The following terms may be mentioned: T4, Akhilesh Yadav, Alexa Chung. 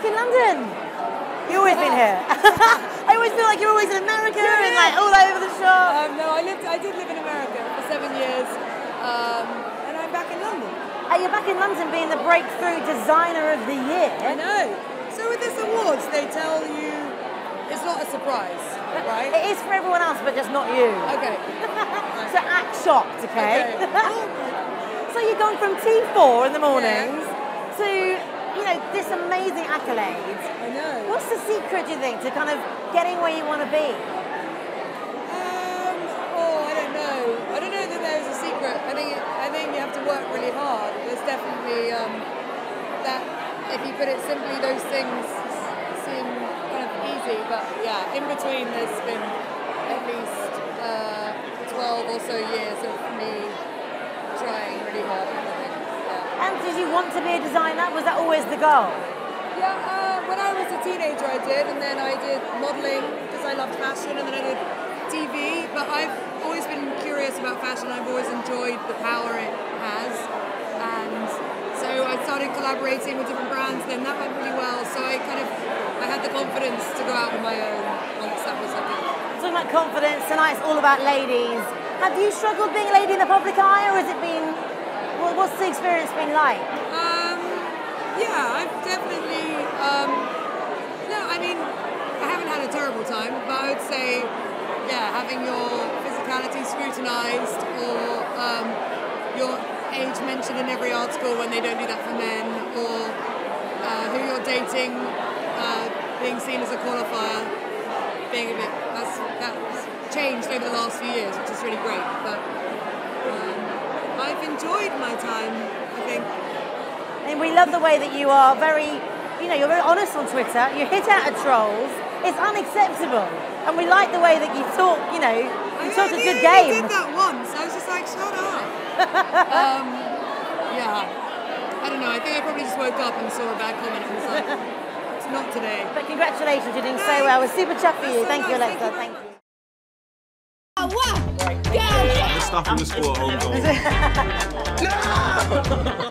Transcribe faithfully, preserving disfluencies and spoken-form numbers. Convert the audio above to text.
back in London. You always yeah. been here. I always feel like you're always in America yeah, and like all over the shop. Um, no, I lived. I did live in America for seven years, um, and I'm back in London. And you're back in London being the breakthrough designer of the year. I know. So with this awards, they tell you it's not a surprise, right? It is for everyone else, but just not you. Okay. So act shocked, okay? okay. So you've gone from T four in the mornings yeah. to, you know, this amazing accolade. I know. What's the secret, do you think, to kind of getting where you want to be? Um, oh, I don't know. I don't know that there's a secret. I think I think you have to work really hard. There's definitely um, that, if you put it simply, those things seem kind of easy. But yeah, in between there's been at least uh, twelve or so years of me trying really hard at everything. Yeah. And did you want to be a designer? Was that always the goal? Yeah, uh, when I was a teenager I did, and then I did modelling because I loved fashion, and then I did T V, but I've always been curious about fashion. I've always enjoyed the power it has, and so I started collaborating with different brands, then that went really well, so I kind of, I had the confidence to go out on my own once that was something. Talking about confidence, tonight's all about ladies. Have you struggled being a lady in the public eye, or has it been, well, what's the experience been like? Um, yeah, I've definitely, um, no, I mean, I haven't had a terrible time, but I would say, yeah, having your physicality scrutinised, or um, your age mentioned in every article when they don't do that for men, or uh, who you're dating, uh, being seen as a qualifier, being a bit, that's, that's changed over the last few years, which is really great, but um, I've enjoyed my time, I think. And we love the way that you are very, you know, you're very honest on Twitter, you hit out at trolls, it's unacceptable, and we like the way that you talk, you know, you I talk mean, a good I game. I did that once, I was just like, shut up. um, yeah, I don't know, I think I probably just woke up and saw a bad comment and was like, it's not today. But congratulations, you're doing Thanks. so well, we're super chuffed for you, so thank, nice. you Alexa, thank you Alexa, thank you. Stuff in the school at home. No!